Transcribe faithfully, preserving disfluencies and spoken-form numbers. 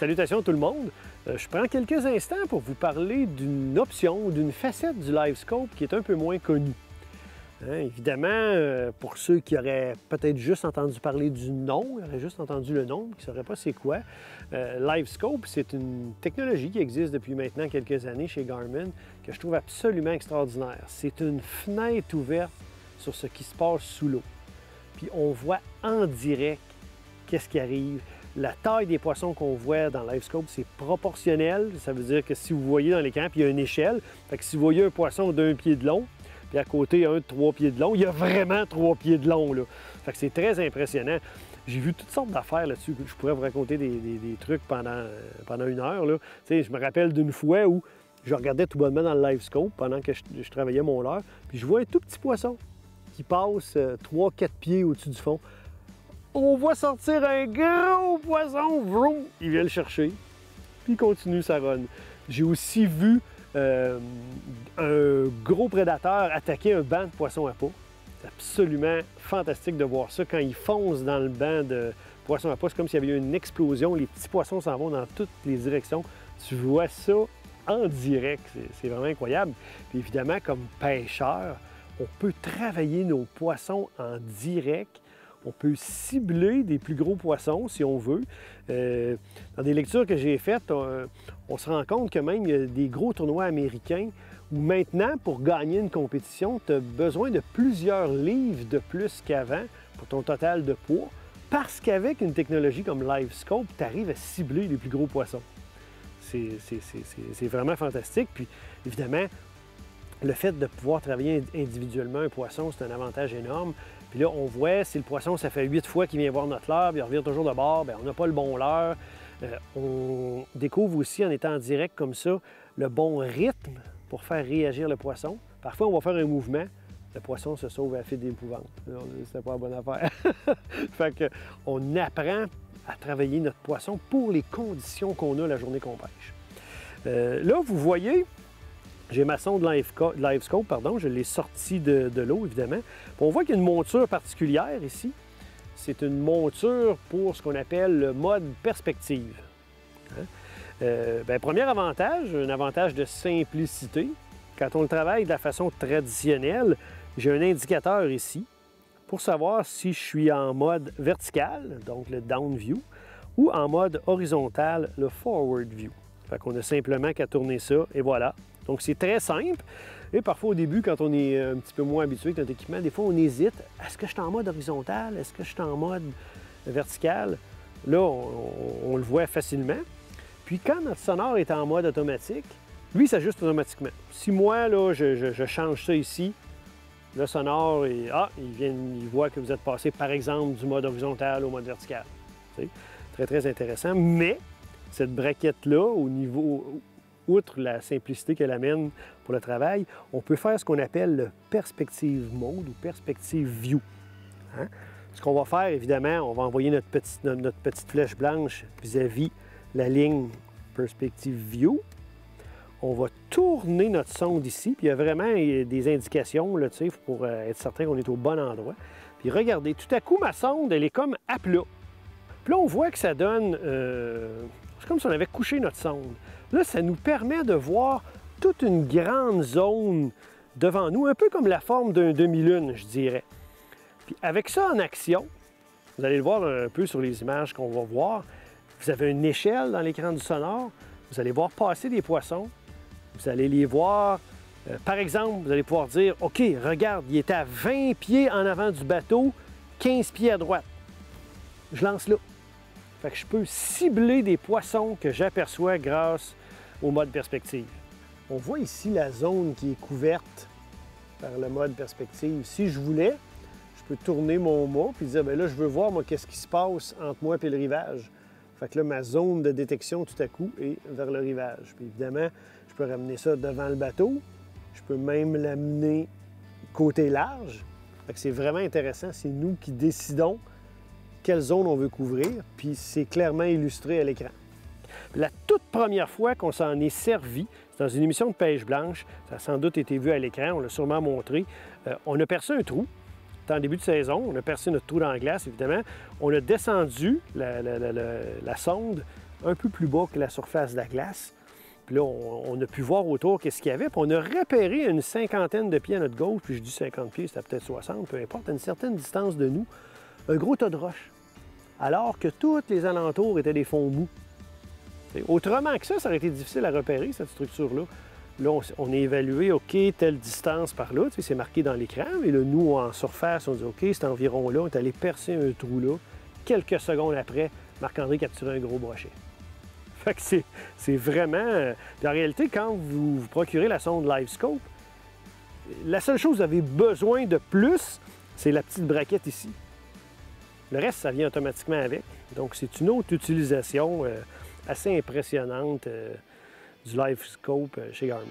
Salutations tout le monde! Je prends quelques instants pour vous parler d'une option ou d'une facette du LiveScope qui est un peu moins connue. Hein, évidemment, pour ceux qui auraient peut-être juste entendu parler du nom, auraient juste entendu le nom, qui ne sauraient pas c'est quoi, euh, LiveScope, c'est une technologie qui existe depuis maintenant quelques années chez Garmin que je trouve absolument extraordinaire. C'est une fenêtre ouverte sur ce qui se passe sous l'eau. Puis on voit en direct qu'est-ce qui arrive. La taille des poissons qu'on voit dans LiveScope, c'est proportionnel. Ça veut dire que si vous voyez dans l'écran, puis il y a une échelle, fait que si vous voyez un poisson d'un pied de long, puis à côté un de trois pieds de long, il y a vraiment trois pieds de long, là. Fait que c'est très impressionnant. J'ai vu toutes sortes d'affaires là-dessus. Je pourrais vous raconter des, des, des trucs pendant, pendant une heure, là. Tu sais, je me rappelle d'une fois où je regardais tout bonnement dans le LiveScope pendant que je, je travaillais mon leurre, puis je vois un tout petit poisson qui passe euh, trois quatre pieds au-dessus du fond. On voit sortir un gros poisson, vroom, il vient le chercher, puis il continue sa run. J'ai aussi vu euh, un gros prédateur attaquer un banc de poissons à peau. C'est absolument fantastique de voir ça. Quand il fonce dans le banc de poissons à peau, c'est comme s'il y avait eu une explosion. Les petits poissons s'en vont dans toutes les directions. Tu vois ça en direct, c'est vraiment incroyable. Puis évidemment, comme pêcheur, on peut travailler nos poissons en direct. On peut cibler des plus gros poissons, si on veut. Euh, dans des lectures que j'ai faites, on, on se rend compte que même il y a des gros tournois américains où maintenant, pour gagner une compétition, tu as besoin de plusieurs livres de plus qu'avant pour ton total de poids, parce qu'avec une technologie comme LiveScope, tu arrives à cibler les plus gros poissons. C'est vraiment fantastique. Puis, évidemment, le fait de pouvoir travailler individuellement un poisson, c'est un avantage énorme. Puis là, on voit, si le poisson, ça fait huit fois qu'il vient voir notre leurre, puis il revient toujours de bord, bien, on n'a pas le bon leurre. Euh, on découvre aussi, en étant en direct comme ça, le bon rythme pour faire réagir le poisson. Parfois, on va faire un mouvement, le poisson se sauve à la file d'épouvante. C'est pas la bonne affaire. Fait que, on apprend à travailler notre poisson pour les conditions qu'on a la journée qu'on pêche. Euh, là, vous voyez, j'ai ma sonde LiveScope, pardon, je l'ai sortie de, de l'eau, évidemment. Puis on voit qu'il y a une monture particulière ici. C'est une monture pour ce qu'on appelle le mode perspective. Hein? Euh, bien, premier avantage, un avantage de simplicité. Quand on le travaille de la façon traditionnelle, j'ai un indicateur ici pour savoir si je suis en mode vertical, donc le down view, ou en mode horizontal, le forward view. Fait qu'on a simplement qu'à tourner ça, et voilà. Donc, c'est très simple. Et parfois, au début, quand on est un petit peu moins habitué avec notre équipement, des fois, on hésite. Est-ce que je suis en mode horizontal? Est-ce que je suis en mode vertical? Là, on, on le voit facilement. Puis, quand notre sonore est en mode automatique, lui, il s'ajuste automatiquement. Si moi, là, je, je, je change ça ici, le sonore, est, ah, il, vient, il voit que vous êtes passé, par exemple, du mode horizontal au mode vertical. C'est très, très intéressant. Mais cette braquette-là, au niveau... Outre la simplicité qu'elle amène pour le travail, on peut faire ce qu'on appelle le Perspective Mode ou Perspective View. Hein? Ce qu'on va faire, évidemment, on va envoyer notre petite, notre petite flèche blanche vis-à-vis la ligne Perspective View. On va tourner notre sonde ici, puis il y a vraiment des indications là, pour être certain qu'on est au bon endroit. Puis regardez, tout à coup, ma sonde, elle est comme à plat. Puis là, on voit que ça donne... Euh... C'est comme si on avait couché notre sonde. Là, ça nous permet de voir toute une grande zone devant nous, un peu comme la forme d'un demi-lune, je dirais. Puis avec ça en action, vous allez le voir un peu sur les images qu'on va voir, vous avez une échelle dans l'écran du sonore, vous allez voir passer des poissons, vous allez les voir, euh, par exemple, vous allez pouvoir dire, OK, regarde, il est à vingt pieds en avant du bateau, quinze pieds à droite. Je lance là. Fait que je peux cibler des poissons que j'aperçois grâce au mode perspective. On voit ici la zone qui est couverte par le mode perspective. Si je voulais, je peux tourner mon mât puis dire, bien là, je veux voir, moi, qu'est-ce qui se passe entre moi et le rivage. Fait que là, ma zone de détection, tout à coup, est vers le rivage. Puis évidemment, je peux ramener ça devant le bateau. Je peux même l'amener côté large. Fait que c'est vraiment intéressant. C'est nous qui décidons quelle zone on veut couvrir, puis c'est clairement illustré à l'écran. La toute première fois qu'on s'en est servi, c'est dans une émission de pêche blanche, ça a sans doute été vu à l'écran, on l'a sûrement montré, euh, on a percé un trou, c'était en début de saison, on a percé notre trou dans la glace, évidemment, on a descendu la, la, la, la, la sonde un peu plus bas que la surface de la glace. Puis là, on, on a pu voir autour qu'est-ce qu'il y avait. Puis on a repéré une cinquantaine de pieds à notre gauche. Puis je dis cinquante pieds, c'était peut-être soixante, peu importe. À une certaine distance de nous, un gros tas de roches. Alors que tous les alentours étaient des fonds mous. Et autrement que ça, ça aurait été difficile à repérer, cette structure-là. Là, on a évalué, OK, telle distance par là, tu sais, c'est marqué dans l'écran. Et là, nous, en surface, on dit, OK, c'est environ là, on est allé percer un trou là. Quelques secondes après, Marc-André capturait un gros brochet. Fait que c'est vraiment... Puis en réalité, quand vous vous procurez la sonde LiveScope, la seule chose que vous avez besoin de plus, c'est la petite braquette ici. Le reste, ça vient automatiquement avec. Donc, c'est une autre utilisation euh, assez impressionnante euh, du LiveScope chez Garmin.